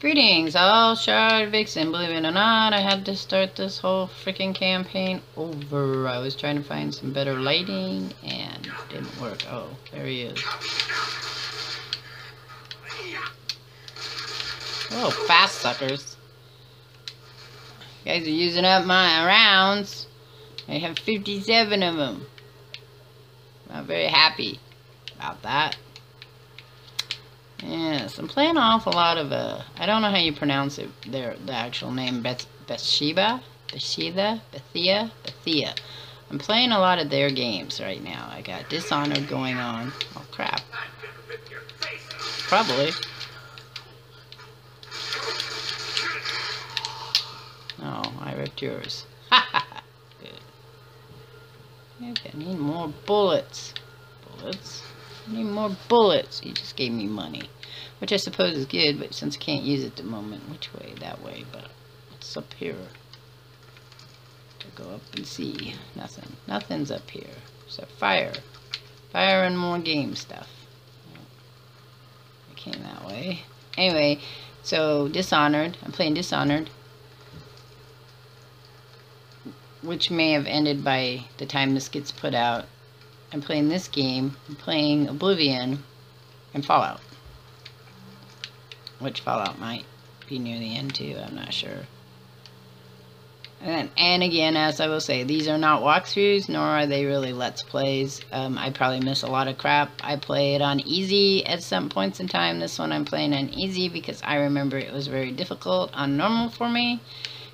Greetings, all Shard Vixen. Believe it or not, I had to start this whole freaking campaign over. I was trying to find some better lighting and it didn't work. Oh, there he is. Oh, fast suckers. You guys are using up my rounds. I have 57 of them. Not very happy about that. Yes, I'm playing an awful lot of, I don't know how you pronounce it, the actual name, Bethesda. I'm playing a lot of their games right now. I got Dishonored going on. Oh, crap. Probably. Oh, I ripped yours. Ha ha. Good. Okay, I need more bullets. I need more bullets. He just gave me money, which I suppose is good, but since I can't use it at the moment, which way? That way, but what's up here? I'll go up and see. Nothing. Nothing's up here. Except fire. Fire and more game stuff. I came that way. Anyway, so Dishonored. I'm playing Dishonored, which may have ended by the time this gets put out. I'm playing this game. I'm playing Oblivion and Fallout. Which Fallout might be near the end too, I'm not sure. And again, as I will say, these are not walkthroughs, nor are they really Let's Plays. I probably miss a lot of crap. I play it on easy at some points in time. This one I'm playing on easy because I remember it was very difficult on normal for me.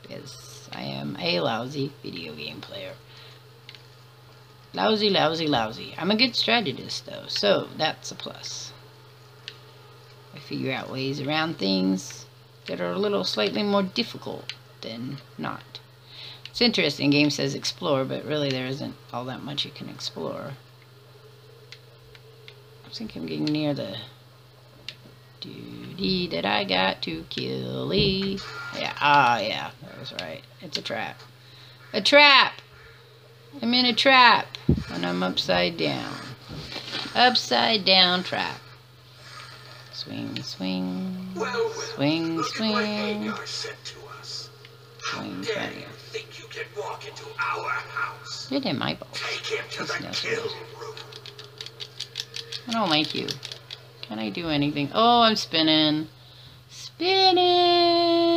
Because I am a lousy video game player. Lousy, lousy, lousy. I'm a good strategist, though, so that's a plus. I figure out ways around things that are a little slightly more difficult than not. It's interesting. Game says explore, but really there isn't all that much you can explore. I think I'm getting near the duty that I got to kill. -y. Yeah, yeah, that was right. It's a trap. A trap! I'm in a trap, and I'm upside down. Upside down trap. Swing, swing, well, swing, swing. Swing, swing. Get in my ball. I don't like you. Can I do anything? Oh, I'm spinning. Spinning!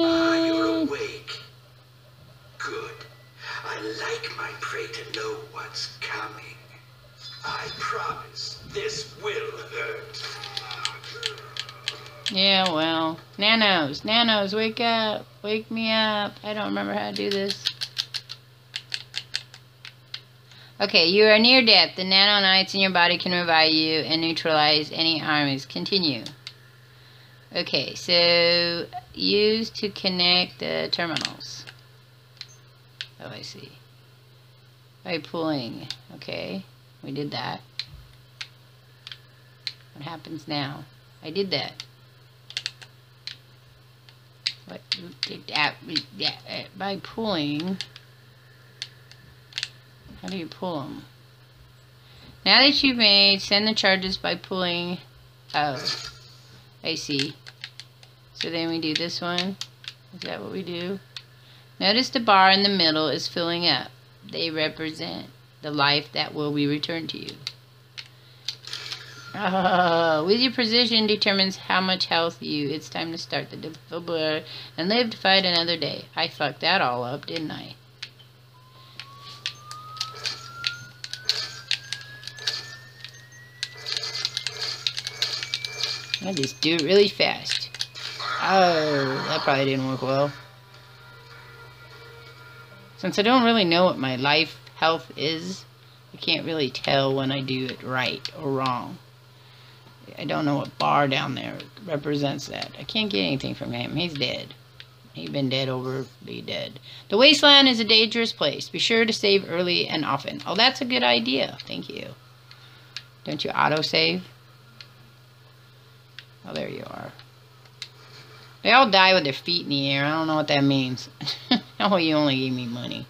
Ah, you're awake. Good. I like my prey to know what's coming. I promise this will hurt. Yeah, well. Nanos, Nanos, wake up. Wake me up. I don't remember how to do this. Okay, you are near death. The nanonites in your body can revive you and neutralize any armies. Continue. Okay, so use to connect the terminals. Oh, I see. By pulling. Okay. We did that. What happens now? I did that. What did that? By pulling. How do you pull them? Now that you've made, send the charges by pulling. Oh. I see. So then we do this one. Is that what we do? Notice the bar in the middle is filling up. They represent the life that will be returned to you. Oh, with your precision determines how much health you. It's time to start the difficult blur and live to fight another day. I fucked that all up, didn't I? I just do it really fast. Oh, that probably didn't work well. Since I don't really know what my life health is, I can't really tell when I do it right or wrong. I don't know what bar down there represents that. I can't get anything from him. He's dead. He's been dead over be dead. The wasteland is a dangerous place. Be sure to save early and often. Oh, that's a good idea. Thank you. Don't you autosave? Oh, there you are. They all die with their feet in the air. I don't know what that means. Oh, you only gave me money.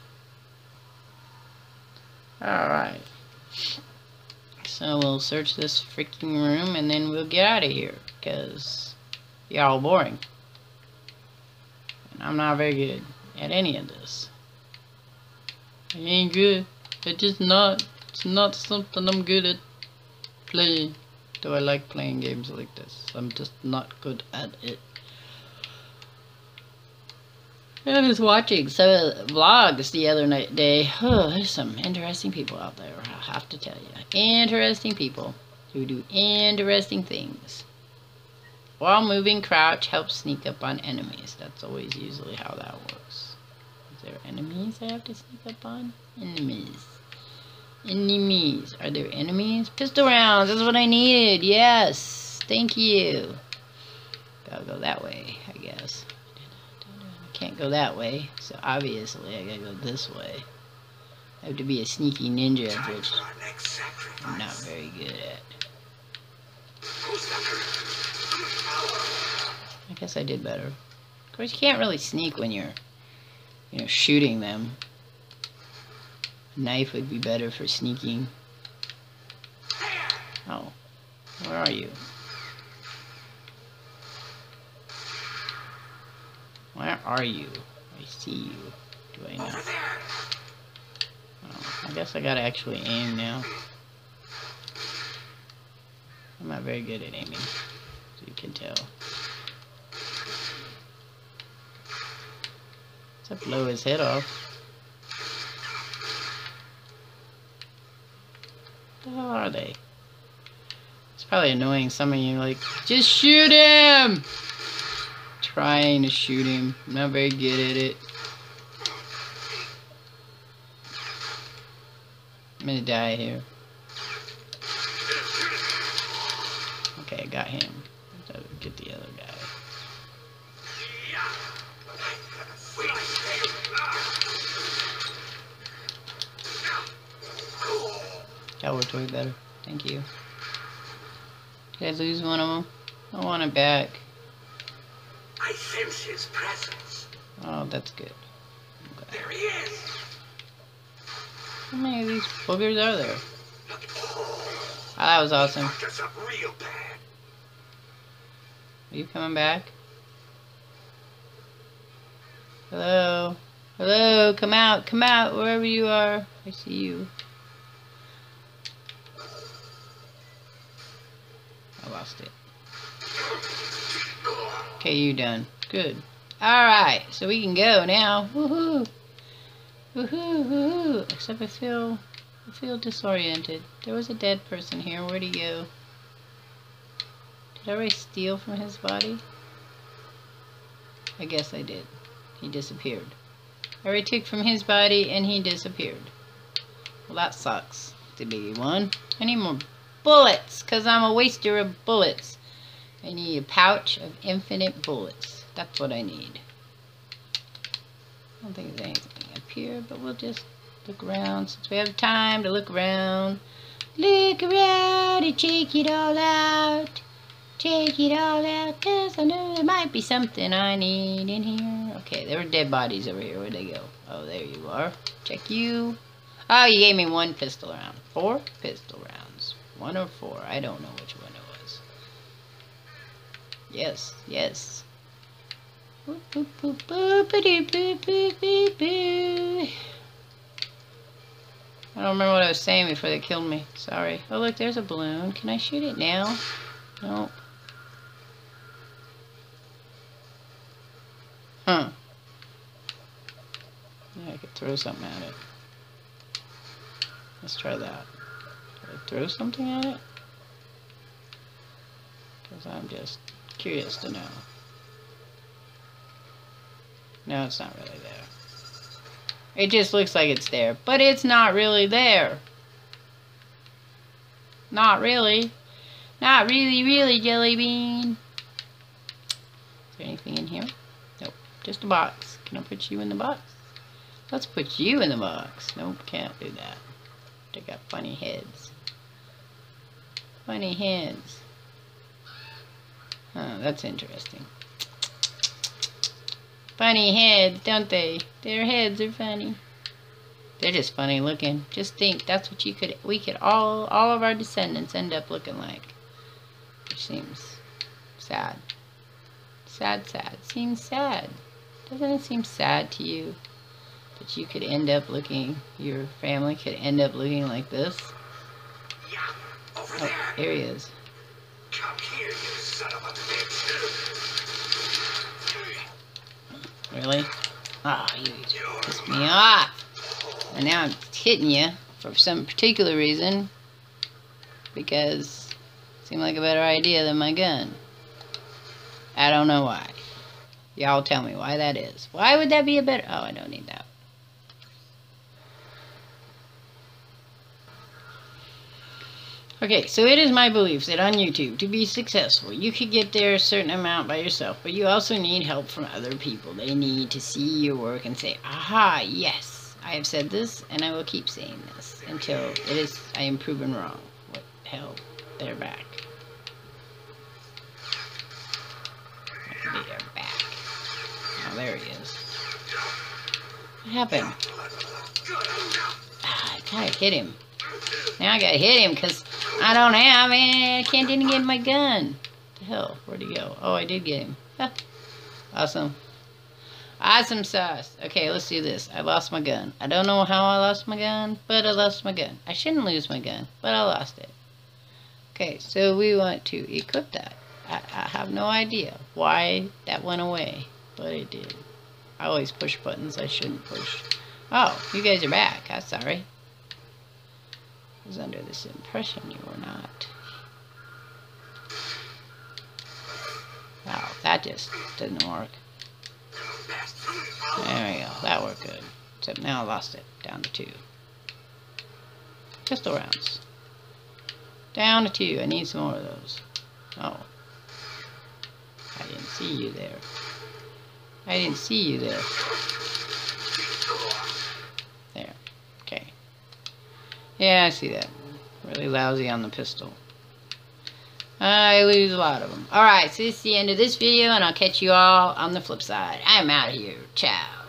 Alright. So we'll search this freaking room and then we'll get out of here. Because y'all boring. And I'm not very good at any of this. I ain't good. It's just not. It's not something I'm good at playing. Though I like playing games like this. I'm just not good at it. I was watching some vlogs the other day. Oh, there's some interesting people out there, I'll have to tell you. Interesting people who do interesting things. While moving, crouch helps sneak up on enemies. That's always usually how that works. Is there enemies I have to sneak up on? Enemies. Enemies. Are there enemies? Pistol rounds. That's what I needed. Yes. Thank you. Gotta go that way, I guess. Can't go that way, so obviously I gotta go this way. I have to be a sneaky ninja, which I'm not very good at. I guess I did better. Of course, you can't really sneak when you're, you know, shooting them. A knife would be better for sneaking. Oh, where are you? Where are you? I see you. Do I know? Oh, I guess I gotta actually aim now. I'm not very good at aiming, as you can tell. Except blow his head off. What the hell are they? It's probably annoying some of you, like, just shoot him! Trying to shoot him. I'm not very good at it. I'm gonna die here. Okay, I got him. I thought we'd get the other guy. That worked way better. Thank you. Did I lose one of them? I want it back. I sense his presence. Oh, that's good. Okay. There he is. How many of these boogers are there? Look. Oh, that was awesome. Real bad. Are you coming back? Hello? Hello? Come out. Come out. Wherever you are. I see you. I lost it. Okay, you done. Good. Alright, so we can go now. Woohoo! Woohoo! Woohoo! Except I feel disoriented. There was a dead person here. Where'd he go? Did I already steal from his body? I guess I did. He disappeared. I already took from his body and he disappeared. Well, that sucks. The biggie one. I need more bullets, because I'm a waster of bullets. I need a pouch of infinite bullets. That's what I need. I don't think there's anything up here, but we'll just look around since we have time to look around. Look around and check it all out. Check it all out, because I know there might be something I need in here. Okay, there were dead bodies over here. Where'd they go? Oh, there you are. Check you. Oh, you gave me one pistol round. 4 pistol rounds. 1 or 4. I don't know which one. Yes, yes. Boop, boop, boop, boop, boop, boop, boop, boop, boop. I don't remember what I was saying before they killed me. Sorry. Oh, look, there's a balloon. Can I shoot it now? Nope. Huh. Yeah, I could throw something at it. Let's try that. Can I throw something at it? Because I'm just curious to know. No, it's not really there. It just looks like it's there, but it's not really there. Not really. Not really, really, Jelly Bean. Is there anything in here? Nope. Just a box. Can I put you in the box? Let's put you in the box. Nope, can't do that. They got funny heads. Funny hands. Oh, that's interesting. Funny heads, don't they? Their heads are funny. They're just funny looking. Just think, that's what we could all of our descendants end up looking like. Which seems sad. Sad, sad. Seems sad. Doesn't it seem sad to you that you could end up looking, your family could end up looking like this? Yeah, over there. Oh, there he is. Come here, you son of a bitch. Really? Ah, you pissed me off. And now I'm hitting you for some particular reason. Because it seemed like a better idea than my gun. I don't know why. Y'all tell me why that is. Why would that be a better... Oh, I don't need that. Okay, so it is my belief that on YouTube, to be successful, you could get there a certain amount by yourself, but you also need help from other people. They need to see your work and say, aha, yes, I have said this, and I will keep saying this until it is, I am proven wrong. What the hell? They're back. They are back. Oh, there he is. What happened? Ah, I gotta hit him. Now I gotta hit him, because... I don't have it. I can't even get my gun. What the hell? Where'd he go? Oh, I did get him. Huh. Awesome. Awesome sauce. Okay, let's do this. I lost my gun. I don't know how I lost my gun, but I lost my gun. I shouldn't lose my gun, but I lost it. Okay, so we want to equip that. I have no idea why that went away, but it did. I always push buttons I shouldn't push. Oh, you guys are back. I'm sorry. I was under this impression you were not. Wow, that just didn't work. There we go, that worked good. Except now I lost it, down to 2. Pistol rounds. Down to 2, I need some more of those. Oh. I didn't see you there. I didn't see you there. Yeah, I see that. Really lousy on the pistol. I lose a lot of them. Alright, so this is the end of this video, and I'll catch you all on the flip side. I'm out of here. Ciao.